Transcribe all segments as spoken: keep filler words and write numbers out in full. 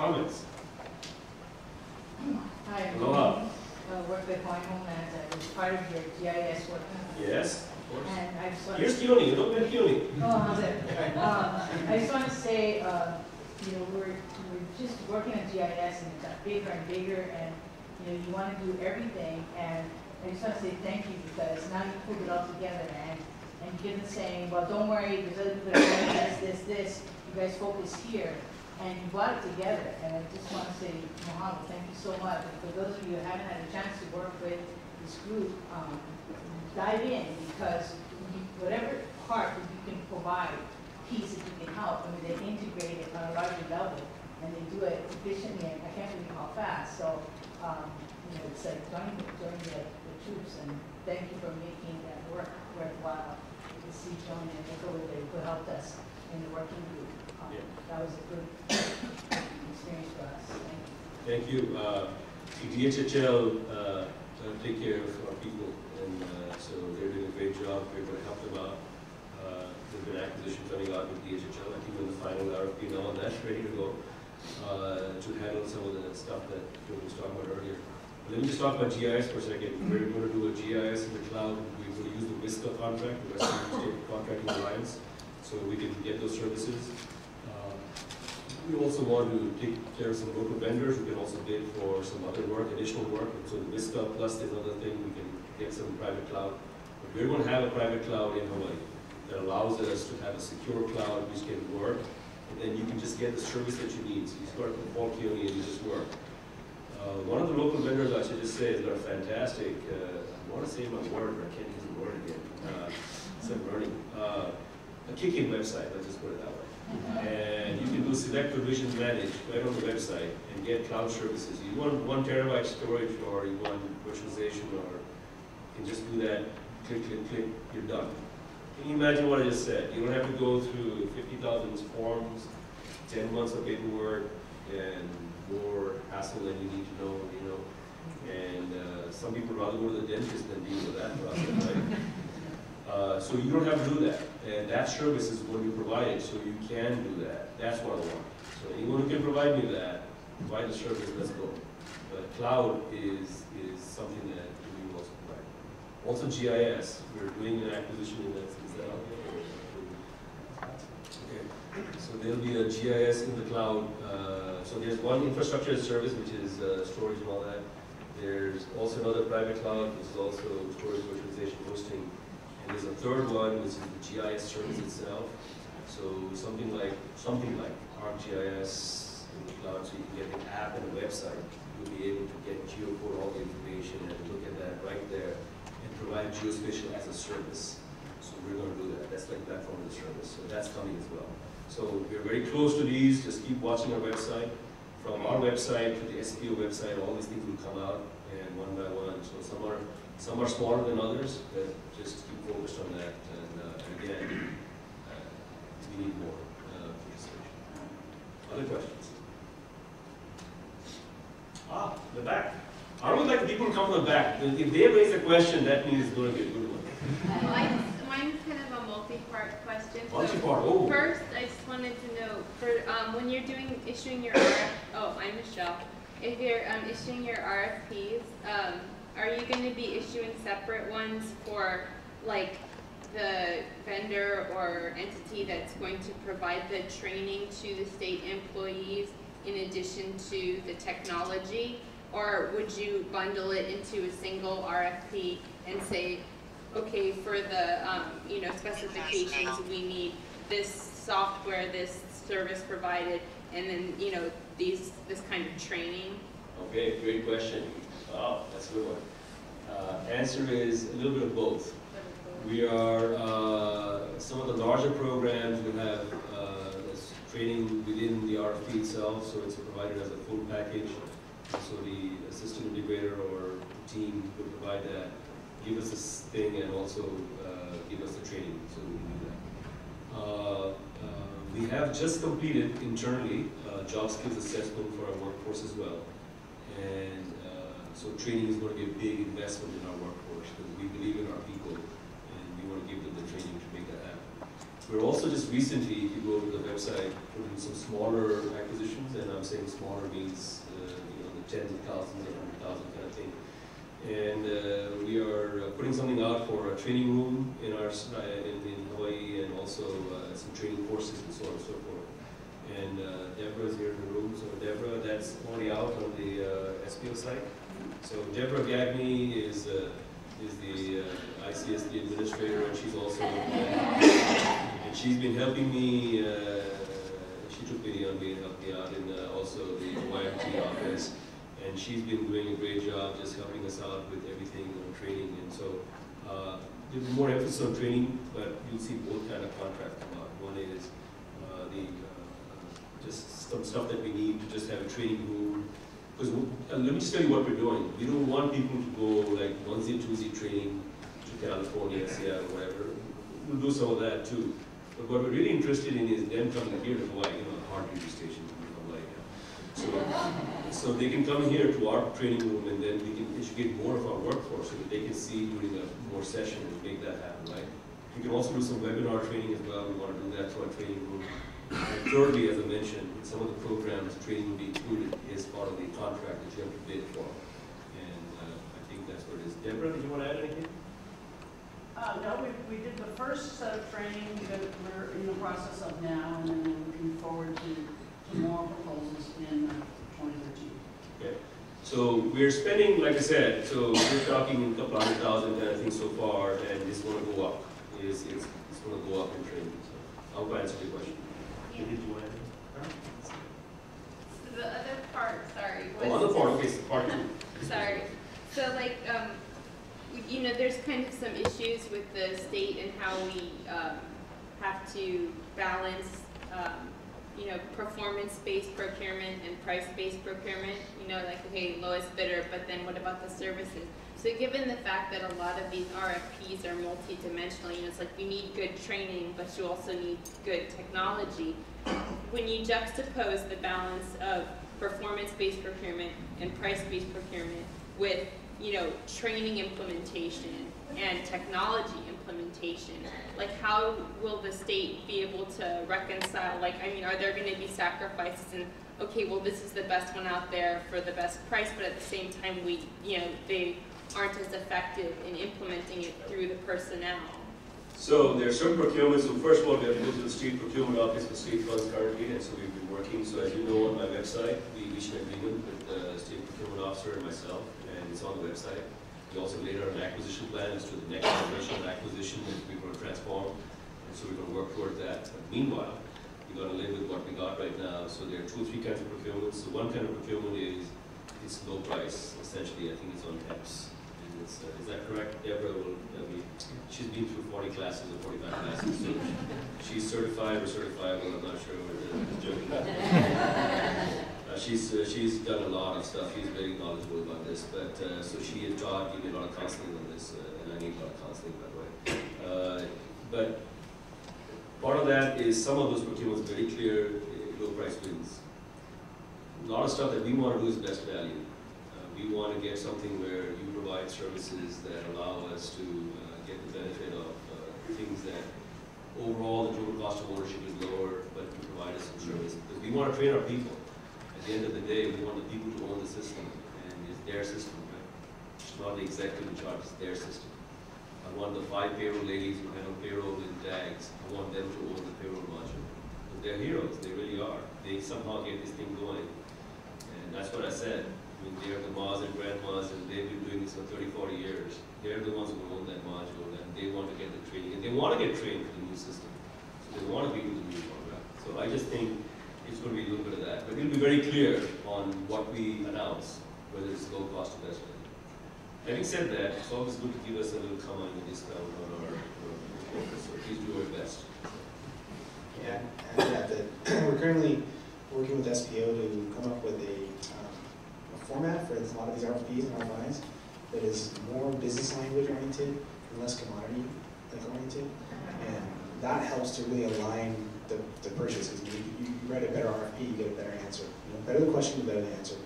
comments? Hi, I'm Aloha. I work with my homeland. I was part of your G I S work. Yes, of course. And I just want Here's to Keone. You don't know Keone. Oh, how's it? uh, I just want to say, uh, you know, we're, we're just working on G I S and it got bigger and bigger, and you know, you want to do everything. And I just want to say thank you, because now you pulled it all together, and and you're saying, well, don't worry, there's other people that are doing this, this, this. You guys focus here. And you brought it together, and I just want to say, Mohamed, thank you so much. And for those of you who haven't had a chance to work with this group, um, dive in, because you, whatever part that you can provide, piece that you can help, I mean, they integrate it on a larger level, and they do it efficiently, and I can't believe how fast. So, um, you know, it's like joining the, the troops, and thank you for making that work worthwhile. You can see Joan and Nicole, who helped us in the working group. Yeah. That was a good experience for us. Thank you. Thank you. Uh, D H H L uh, take care of our people, and uh, so they're doing a great job. We're going to help them out. Uh, there's been acquisitions running out with D H H L. I think we're in the final R F P now, and that's ready to go uh, to handle some of the stuff that we was talking about earlier. But let me just talk about G I S for a second. We're going to do a G I S in the cloud. We're going to use the VISTA contract, the Western Contracting Alliance, so we can get those services. We also want to take care of some local vendors. We can also bid for some other work, additional work. And so the MISCA Plus is another thing. We can get some private cloud. But we're going to have a private cloud in Hawaii that allows us to have a secure cloud which can work. And then you can just get the service that you need. So you start with Paul Keely and you just work. Uh, one of the local vendors, I should just say, is they're fantastic. Uh, I want to say my word, but I can't use the word again. Uh, so I'm learning. Uh, a kicking website, let's just put it that way. And you can do select provision manage right on the website and get cloud services. You want one terabyte storage or you want virtualization, or you can just do that, click, click, click, you're done. Can you imagine what I just said? You don't have to go through fifty thousand forms, ten months of paperwork, and more hassle than you need to know, you know. And uh, some people rather go to the dentist than deal with that process, right? Uh, so you don't have to do that, and that service is going to be provided, so you can do that. That's what I want. So anyone who can provide me that, provide the service, let's go. But cloud is, is something that we also provide. Also G I S, we're doing an acquisition in that. Is that out there? Okay. So there'll be a G I S in the cloud. Uh, so there's one infrastructure as service, which is uh, storage and all that. There's also another private cloud, which is also storage, virtualization, hosting. There's a third one, which is the G I S service itself. So something like something like ArcGIS in the cloud, so you can get an app and a website. You'll be able to get geocode all the information and look at that right there, and provide geospatial as a service. So we're going to do that. That's like platform as a service. So that's coming as well. So we're very close to these. Just keep watching our website. From our website to the S P O website, all these things will come out, and one by one. So some are some are smaller than others, but just keep focused on that. And, uh, and again, uh, we need more uh, for this session. Other questions? Ah, the back. I would like people to come to the back. If they raise a question, that means it's going to be a good one. Mine's, mine's kind of a multi-part question. Multi-part. So oh. First, I just wanted to know for um, when you're doing issuing your R F P. Oh, I'm Michelle. If you're um, issuing your R F Ps. Um, Are you going to be issuing separate ones for, like, the vendor or entity that's going to provide the training to the state employees in addition to the technology? Or would you bundle it into a single R F P and say, okay, for the, um, you know, specifications, we need this software, this service provided, and then, you know, these this kind of training? Okay, great question. Wow, that's a good one. Uh, answer is a little bit of both. We are, uh, some of the larger programs will have uh, training within the R F P itself, so it's provided as a full package. So the system integrator or team will provide that, give us this thing, and also uh, give us the training, so we can do that. Uh, uh, we have just completed internally uh, job skills assessment for our workforce as well. And so training is going to be a big investment in our workforce, because we believe in our people, and we want to give them the training to make that happen. We're also just recently, if you go to the website, putting some smaller acquisitions, and I'm saying smaller means uh, you know, the tens of thousands or hundred thousand kind of thing. And uh, we are putting something out for a training room in our uh, in, in Hawaii, and also uh, some training courses and so on and so forth. And uh, Deborah is here in the room, so Deborah, that's already out on the uh, S P O site. So Deborah Gagney is uh, is the uh, I C S D administrator, and she's also and she's been helping me. Uh, she took pity on me and helped me out in uh, also the Y M T office, and she's been doing a great job just helping us out with everything on training. And so uh, there's more emphasis on training, but you'll see both kind of contracts come out. One is uh, the just some stuff that we need to just have a training room. Because uh, let me just tell you what we're doing. We don't want people to go like onesie, twosie training to California, Seattle, whatever. We'll do some of that too. But what we're really interested in is them coming here to Hawaii, you know, a hard duty station in Hawaii now. So, so they can come here to our training room, and then we can educate more of our workforce so that they can see during a more session and make that happen, right? We can also do some webinar training as well. We want to do that for our training room. And thirdly, as I mentioned, in some of the programs, training will be included as part of the contract that you have to bid for. And uh, I think that's what it is. Deborah, did you want to add anything? Uh, no, we, we did the first set of training that we're in the process of now, and then we're looking forward to, to more proposals in twenty thirteen. Okay. So we're spending, like I said, so we're talking a couple hundred thousand, I think, so far, and it's going to go up. It's, it's, it's going to go up in training. So I'll go answer your question. So the other part, sorry. Oh, other part, okay, so part two. Sorry. So like, um, you know, there's kind of some issues with the state and how we um, have to balance, um, you know, performance-based procurement and price-based procurement. You know, like, okay, lowest bidder, but then what about the services? So given the fact that a lot of these R F Ps are multi-dimensional, you know, it's like you need good training, but you also need good technology. When you juxtapose the balance of performance-based procurement and price-based procurement with, you know, training implementation and technology implementation, like how will the state be able to reconcile? Like, I mean, are there going to be sacrifices in, okay, well, this is the best one out there for the best price, but at the same time, we, you know, they aren't as effective in implementing it through the personnel? So there are certain procurements. So first of all, we have to go to the state procurement office for state funds currently, and so we've been working. So as you know, on my website, we reached an agreement with the state procurement officer and myself, and it's on the website. We also laid out an acquisition plan as to the next generation of acquisition that we're going to transform, and so we're going to work toward that. But meanwhile, we're going to live with what we got right now. So there are two or three kinds of procurements. So one kind of procurement is it's low price. Essentially, I think it's on PEPS. Is, uh, is that correct? Deborah will, I mean, she's been through forty classes or forty-five classes, so she's certified or certifiable, I'm not sure, I'm joking. uh, she's, uh, she's done a lot of stuff, she's very knowledgeable about this, but uh, so she had taught, gave me a lot of counseling on this, uh, and I need a lot of counseling, by the way. Uh, but part of that is some of those procurements very clear, uh, low price wins. A lot of stuff that we want to do is best value. We want to get something where you provide services that allow us to uh, get the benefit of uh, things that overall the total cost of ownership is lower, but you provide us some service. Because we want to train our people. At the end of the day, we want the people to own the system, and it's their system, right? It's not the executive in charge, it's their system. I want the five payroll ladies who handle payroll and D A Gs, I want them to own the payroll module. Because they're heroes, they really are. They somehow get this thing going. And that's what I said. I mean, they're the moms and grandmas, and they've been doing this for thirty, forty years. They're the ones who own that module, and they want to get the training, and they want to get trained for the new system. So they want to be in the new program. So I just think it's going to be a little bit of that. But it'll be very clear on what we announce, whether it's low cost or best value. Having said that, it's always good to give us a little comment and discount on our focus, so please do our best. Yeah, and we're currently working with S P O to come up with a um, format for a lot of these R F Ps and R F Is that is more business language oriented and less commodity oriented, and that helps to really align the, the purchases. You, you write a better R F P, you get a better answer. You know, better the question, the better the answer.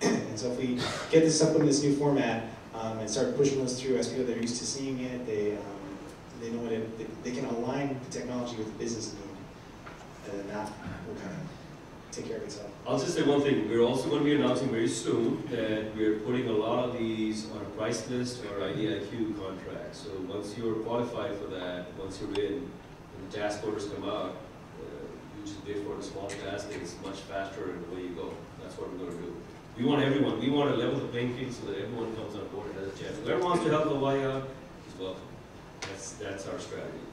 And so if we get this up in this new format um, and start pushing those through, S P O, they're used to seeing it. They um, they know what it, they, they can align the technology with the business need, and then that will kind of take care of itself. I'll just say one thing. We're also going to be announcing very soon that we're putting a lot of these on a price list or I D I Q contract. So once you're qualified for that, once you're in, when the task orders come out, uh, you just pay for a small task, and it's much faster in the way you go. That's what we're going to do. We want everyone. We want to level the playing field so that everyone comes on board and has a chance. Whoever wants to help the Y out is welcome. That's, that's our strategy.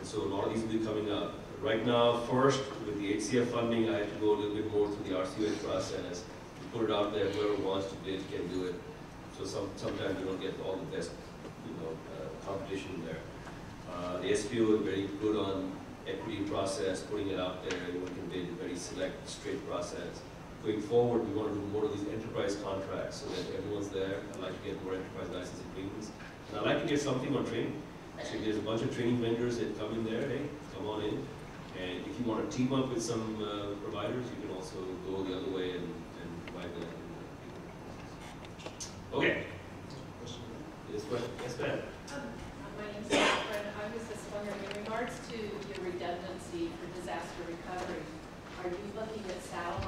And so a lot of these will be coming up. Right now, first, with the H C F funding, I have to go a little bit more through the R C U A process. We put it out there. Whoever wants to bid can do it. So some, sometimes we don't get all the best you know, uh, competition there. Uh, the S P O is very good on equity process, putting it out there. Everyone can bid a very select, straight process. Going forward, we want to do more of these enterprise contracts so that everyone's there. I'd like to get more enterprise license agreements. And I'd like to get something on training. Actually, there's a bunch of training vendors that come in there. Hey, come on in. And if you want to team up with some uh, providers, you can also go the other way and, and provide that. Okay. Yes, ma'am. Yes, ma'am. Um, my name's Catherine. I was just wondering, in regards to your redundancy for disaster recovery, are you looking at satellite?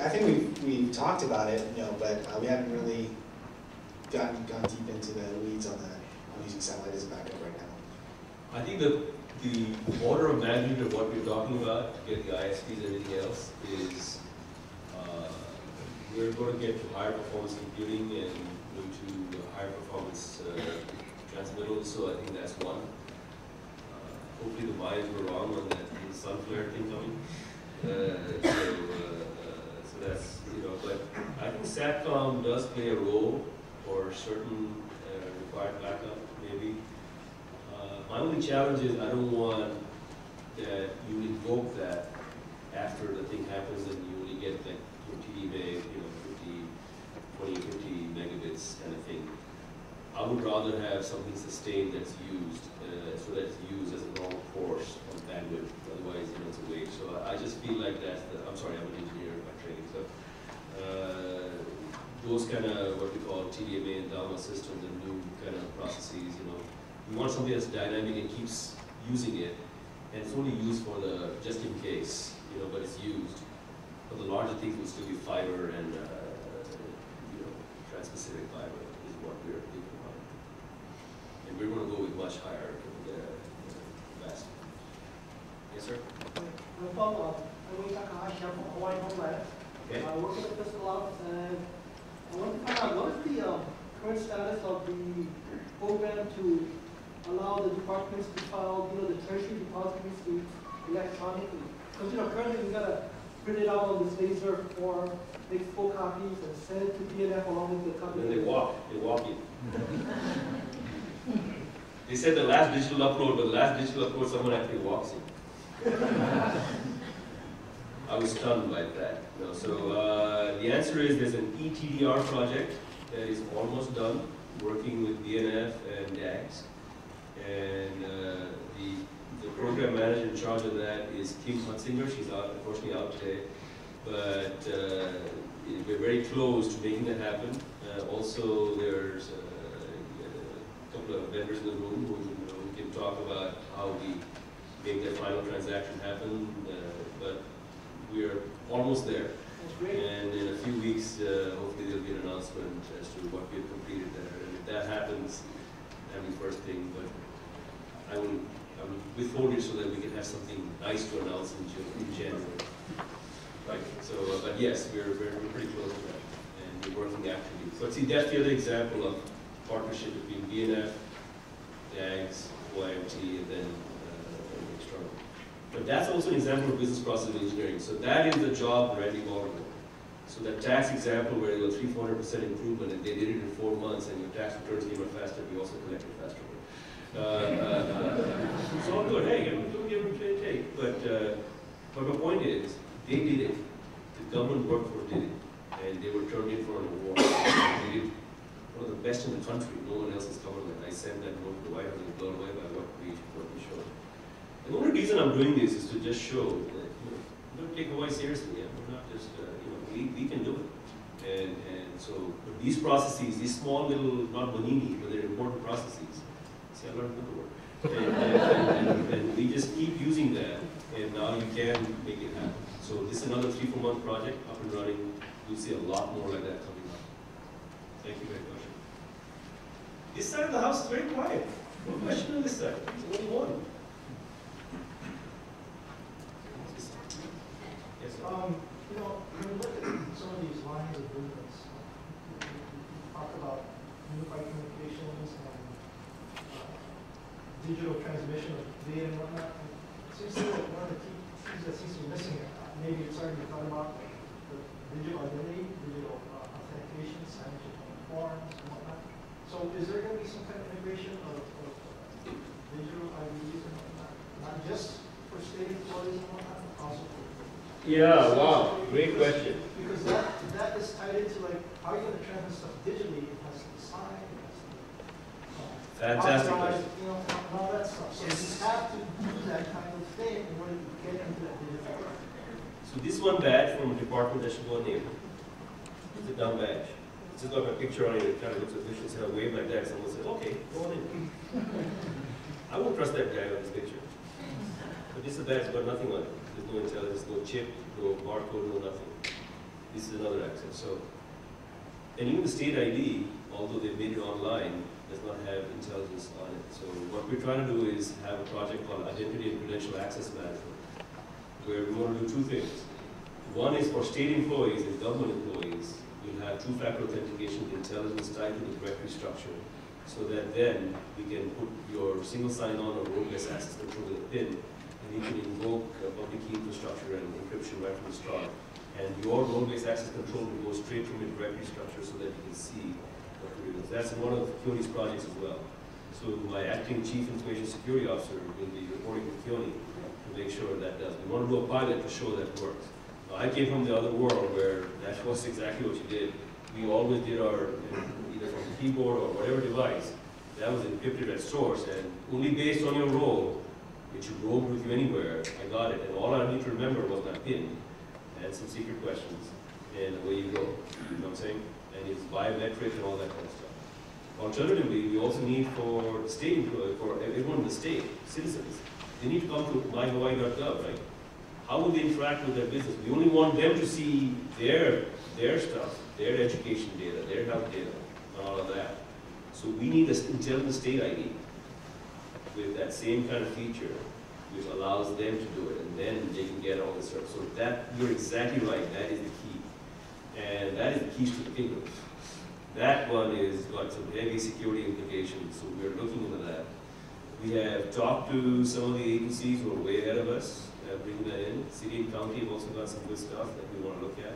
I think we've, we've talked about it, you know, but uh, we haven't really gotten gone deep into the weeds on that. I'm using satellite as a backup right now. I think that the order of magnitude of what we're talking about to get the I S Ps and everything else is uh, we're going to get to higher performance computing and move to higher performance uh, transmittals, so I think that's one. Hopefully the buyers were wrong on that sun flare thing coming. Uh, so, uh, uh, so that's, you know, but I think SATCOM does play a role for certain uh, required backup, maybe. Uh, my only challenge is I don't want that you invoke that after the thing happens and you only get like your T D M A, you know, fifty, twenty, fifty megabits kind of thing. I would rather have something sustained that's used, uh, so that's used as a normal course of bandwidth. Otherwise, you know, it's a waste. So I, I just feel like that's the, I'm sorry, I'm an engineer by training. So uh, those kind of what we call T D M A and DALMA systems and new kind of processes, you know, we want something that's dynamic and keeps using it, and it's only used for the just in case, you know, but it's used. But the larger things will still be fiber and uh, you know, trans-Pacific fiber is what we're thinking. And we're going to go with much higher uh, fast. Yes, sir? No follow-up. I'm Takahashi from Hawaii Homeland. I work with the fiscal office, and I want to find out what is the um, current status of the program to allow the departments to file, you know, the treasury depositories to electronically. Because, you know, currently we got to print it out on this laser form, make full copies, and send it to B N F along with the company. And they walk. They walk in. They said the last digital upload, but the last digital upload, someone actually walks in. I was stunned by that. No, so uh, the answer is there's an E T D R project that is almost done, working with B N F and D A Gs. And uh, the, the program manager in charge of that is Kim Hutsinger. She's out, unfortunately out today. But uh, we're very close to making that happen. Uh, also, there's uh, couple of vendors in the room who, you know, who can talk about how we make that final transaction happen, uh, but we are almost there. That's great. And in a few weeks, uh, hopefully there'll be an announcement as to what we've completed there. And if that happens, that'll be first thing. But I will, I will withhold it so that we can have something nice to announce in, June, in January. Right. So, uh, but yes, we're, we're we're pretty close to that, and we're working actively. But see, that's the other example of partnership between B N F, D A Gs, Y M T, and then uh, external. But that's also an example of business process engineering. So that is the job Randy Morgan. So that tax example where there was three hundred percent improvement and they did it in four months and your tax returns came out faster, we also collected faster. Uh, uh, it's all good. Hey, I'm doing every take. But, uh, but my point is, they did it. The government workforce did it. And they were turned in for an award. They did one of the best in the country. No one else has covered that. I sent that note to the White House and blown away by what we, what we showed. The only reason I'm doing this is to just show that, you know, don't take Hawaii seriously. Yeah? We're not just, uh, you know, we, we can do it. And, and so but these processes, these small little, not bonini, but they're important processes. See, I learned another word. And, and, and, and we just keep using that, and now you can make it happen. So this is another three, four month project up and running. You'll see a lot more like that coming up. Thank you very much. This side of the house is very quiet. No question on this side. There's only one. Yes, sir. Um, you know, when you look at some of these lines of movements, you, you talk about unified communications and uh, digital transmission of data and whatnot. It seems to me that one of the key things that seems to be missing, maybe it's already thought about, the digital identity, digital uh, authentication, signage on forms and whatnot. So is there going to be some kind of integration of, of digital I Ds and whatnot, not just for state employees and whatnot, but also for Yeah, so wow, great question. Because that, that is tied into like, how are you going to transmit stuff digitally? It has to be signed, it has to be uh, Fantastic question. You know, and all that stuff. So yes. You have to do that kind of thing in order to get into that digital world. So this one badge from a department that should go named. It's a dumb badge. It's just got my picture on it, it kind of looks official, and I wave like that, someone said, okay, go on in. I won't trust that guy on this picture. But this badge has got nothing on it. There's no intelligence, no chip, no barcode, no nothing. This is another access. So, and even the state I D, although they made it online, does not have intelligence on it. So what we're trying to do is have a project called Identity and Credential Access Management, where we want to do two things. One is for state employees and government employees, we'll have two-factor authentication with intelligence tied to the directory structure, so that then we can put your single sign-on or role-based access control with a PIN, and you can invoke uh, public key infrastructure and encryption right from the start. And your role-based access control will go straight from your directory structure so that you can see what it is. That's one of Keone's projects as well. So my acting chief information security officer will be reporting to Keone to make sure that does. We want to do a pilot to show that works. Now, I came from the other world where that was exactly what you did. We always did our, either from the keyboard or whatever device, that was encrypted at source, and only based on your role, it should roll with you anywhere. I got it, and all I need to remember was my PIN and some secret questions, and away you go. You know what I'm saying? And it's biometric and all that kind of stuff. Alternatively, we also need for the state employee, for everyone in the state, citizens, they need to come to my hawaii dot gov, right? How will they interact with their business? We only want them to see their their stuff, their education data, their health data, and all of that. So we need an intelligent state I D with that same kind of feature, which allows them to do it, and then they can get all the stuff. So that, you're exactly right, that is the key. And that is the key to the kingdom. That one is got some heavy security implications, so we're looking into that. We have talked to some of the agencies who are way ahead of us, uh, bringing that in. City and county have also got some good stuff that we want to look at.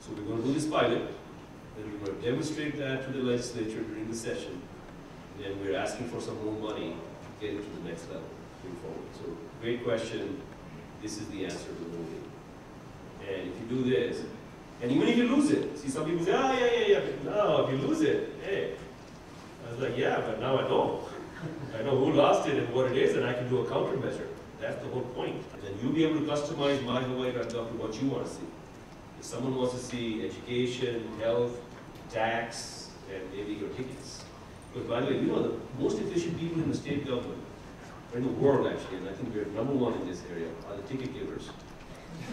So we're going to do this pilot, then we're going to demonstrate that to the legislature during the session, and then we're asking for some more money get it to the next level, move forward. So, great question. This is the answer to the movie. And if you do this, and even if you lose it, see, some people say, ah, oh, yeah, yeah, yeah, but no, if you lose it, hey. I was like, yeah, but now I know. I know who lost it and what it is, and I can do a countermeasure. That's the whole point. And then you'll be able to customize my hawaii dot gov to what you want to see. If someone wants to see education, health, tax, and maybe your tickets. But by the way, you know, the most efficient people in the state government, or in the world actually, and I think we're number one in this area, are the ticket givers.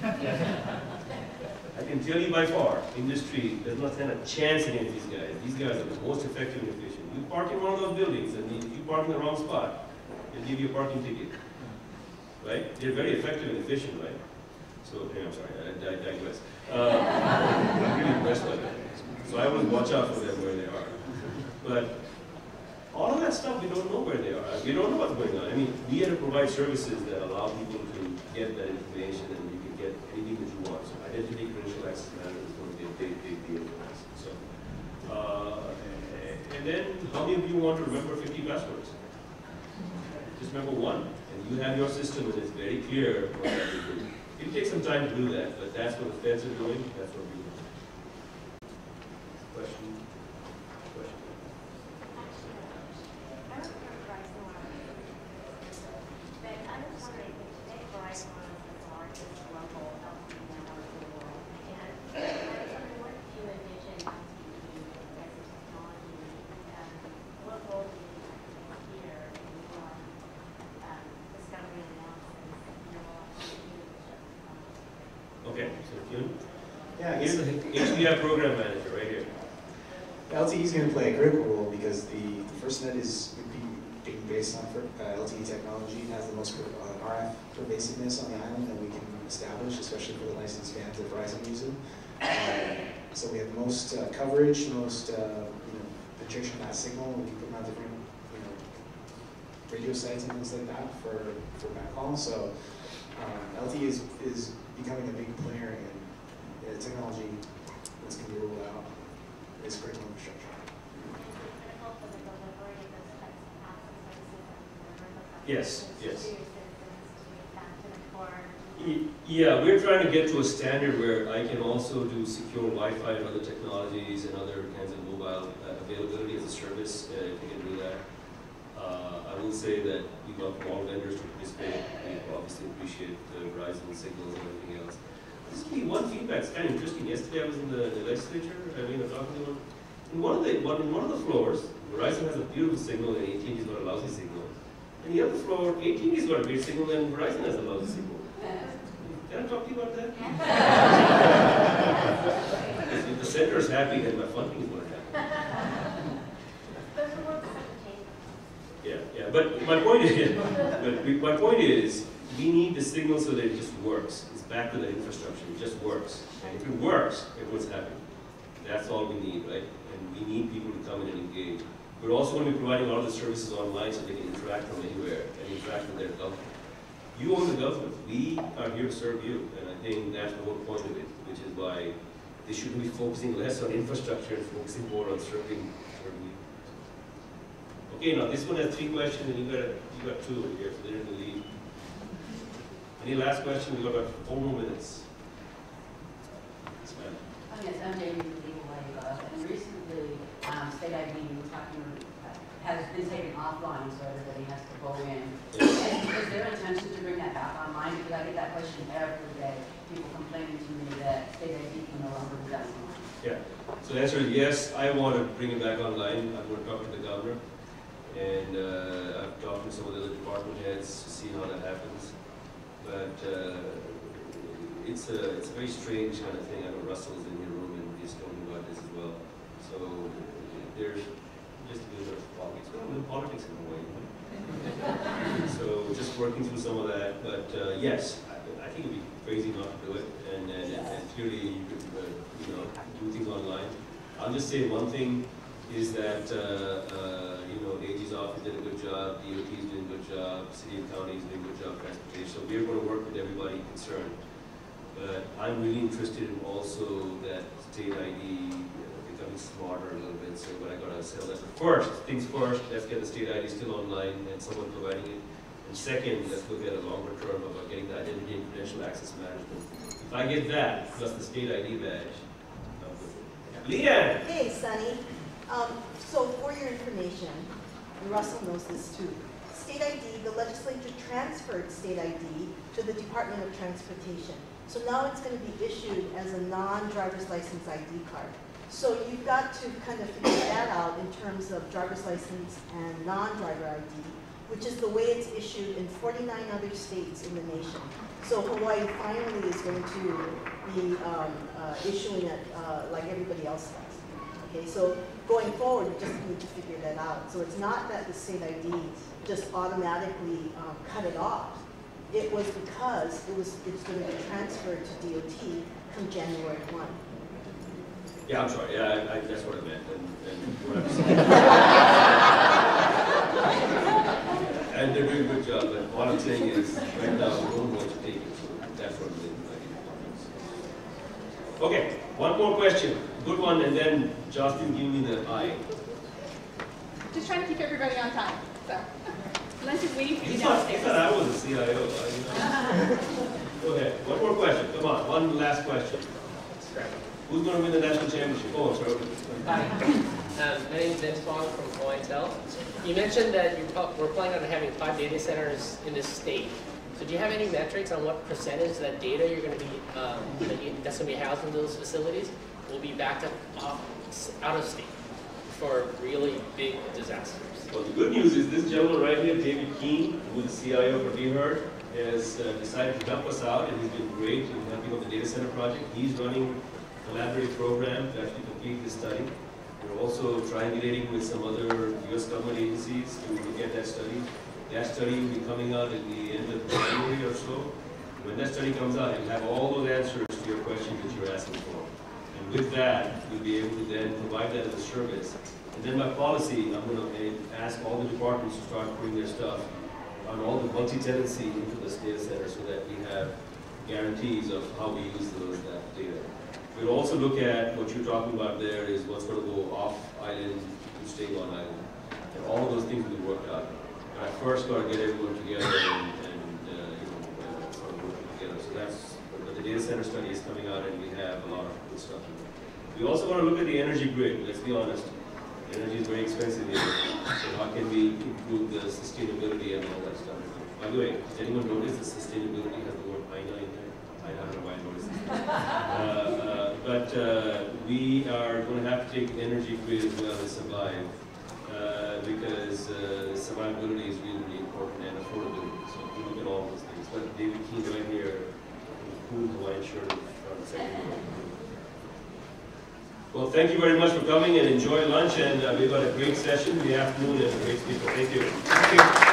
I can tell you by far, industry does not stand a chance against these guys. These guys are the most effective and efficient. You park in one of those buildings, and if you park in the wrong spot, they'll give you a parking ticket. Right? They're very effective and efficient, right? So, hey, I'm sorry, I digress. Uh, I'm really impressed by that. So I would watch out for them where they are. But all of that stuff, we don't know where they are. We don't know what's going on. I mean, we had to provide services that allow people to get that information, and you can get anything that you want. So identity, credential access management is going to be a big, big deal for us. So, uh, and then, how many of you want to remember fifty passwords? Just remember one, and you have your system, and it's very clear what that to do. It takes some time to do that, but that's what the feds are doing. That's what we want. Question? What do you envision Okay, so Keone? Yeah, he's the H D I program manager right here. L T E is going to play a critical role because the, the FirstNet is would be being based on uh, L T E technology and has the most uh, R F pervasiveness on the island that we can establish, especially for the licensed bands that Verizon uses. Uh, so we have most uh, coverage, most uh, you know, projection of that signal. We can put out different you know, radio sites and things like that for, for backhaul. So um, L T E is, is becoming a big player in the technology that's going to be rolled out. It's critical infrastructure. Yes, yes. Yeah, we're trying to get to a standard where I can also do secure Wi-Fi and other technologies and other kinds of mobile uh, availability as a service, uh, if we can do that. Uh, I will say that we got all vendors to participate. We obviously appreciate the Verizon signals and everything else. Just give me one feedback. It's kind of interesting. Yesterday I was in the, the legislature. I mean, I'm talking to them. In one of the one, in one of the floors, Verizon has a beautiful signal and A T and T's got a lousy signal. And the other floor, A T and T's got a great signal and Verizon has a lousy signal. Can I talk to you about that? If the center is happy, then my funding is going to happen. Yeah, yeah. But my point is, but we, my point is, we need the signal so that it just works. It's back to the infrastructure. It just works. And if it works, everyone's happy. That's all we need, right? And we need people to come in and engage. We're also going to be providing all of the services online so they can interact from anywhere and interact with their government. You own the government. We are here to serve you. And I think that's the whole point of it, which is why they should be focusing less on infrastructure and focusing more on serving, serving you. Okay, now this one has three questions, and you got, you got two right here, so they're in the lead. Any last question? We've got about four more minutes. Yes, ma'am. Oh, yes, I'm Jamie from the Legal Aid Office. And recently, um, State I D was talking, uh, has been taken offline, so everybody has to go in. Is there an intention to bring that back online? Because I get that question every day. People complaining to me that State I D can no longer be done online. Yeah. So the answer is yes, I want to bring it back online. I'm going to talk to the governor. And uh, I've talked to some of the other department heads to see how that happens. But uh, it's a it's a very strange kind of thing. I know Russell's in your room and he's talking about this as well. So there's just a bit of politics. We don't do politics in a way. So just working through some of that. But uh, yes, I, I think it'd be crazy not to do it. And and, and purely uh, you know do things online. I'll just say one thing is that uh, uh, you know the A G's office did a good job. D O T's doing a good job. City and county is doing a good job. So we're going to work with everybody concerned. But I'm really interested in also that State I D uh, becoming smarter a little bit. So what I got to sell that. But first, things first, let's get the State I D still online and someone providing it. And second, let's look at a longer term about getting the identity and credential access management. If I get that, plus the State I D badge, I'm good. Yeah. Leanne! Hey, Sunny. Um, so for your information, and Russell knows this too, State I D, the legislature transferred State I D to the Department of Transportation. So now it's going to be issued as a non-driver's license I D card. So you've got to kind of figure that out in terms of driver's license and non-driver I D, which is the way it's issued in forty-nine other states in the nation. So Hawaii finally is going to be um, uh, issuing it uh, like everybody else does. Okay, so going forward, we just need to figure that out. So it's not that the State I D just automatically um, cut it off. It was because it was it's going to be transferred to D O T from January first. Yeah, I'm sorry. Yeah, I, I, that's what I meant. And, and, what I'm saying. And they're doing a good job. And all I'm saying is, right now, we don't want to take it. So that's what I'm saying. Okay, one more question. Good one, and then Justin, give me the eye. Just trying to keep everybody on time. So, lunch is waiting for you, you downstairs. I thought I was a C I O. I, you know. Okay, one more question. Come on, one last question. Who's going to win the national championship? Oh, sorry. Hi. Um, my name is Vince Fong from Hawaiian. You mentioned that you we're planning on having five data centers in this state. So, do you have any metrics on what percentage of that data you're going to be um, that you, that's going to be housed in those facilities will be backed up off, out of state for really big disasters? Well, the good news is this gentleman right here, David Keane, who is the C I O for D HERD, has uh, decided to help us out, and he's been great in helping on the data center project. He's running a collaborative program to actually complete this study. We're also triangulating with some other U S government agencies to look at that study. That study will be coming out at the end of January or so. When that study comes out, you'll have all those answers to your questions that you're asking for. And with that, we'll be able to then provide that as a service. And then by policy, I'm going to ask all the departments to start putting their stuff on all the multi-tenancy into this data center so that we have guarantees of how we use those that data. We'll also look at what you're talking about there is what's going to go off-island and staying on island. And all of those things will be worked out. And I first got to get everyone together and, and uh, you know, uh, sort of working together. So that's, but the data center study is coming out and we have a lot of good stuff in there. We also want to look at the energy grid, let's be honest. Energy is very expensive here, so how can we improve the sustainability and all that stuff? By the way, does anyone notice that sustainability has the word I N A in there? I don't know why I noticed it. uh, uh, but uh, we are going to have to take energy grid as well to survive, uh, because uh, survivability is really, really important, and affordability. So we look at all those things. But David Keane right here, who the white shirt on the second row. Well, thank you very much for coming and enjoy lunch, and uh, we've got a great session in the afternoon and great speaker. Thank you. Thank you.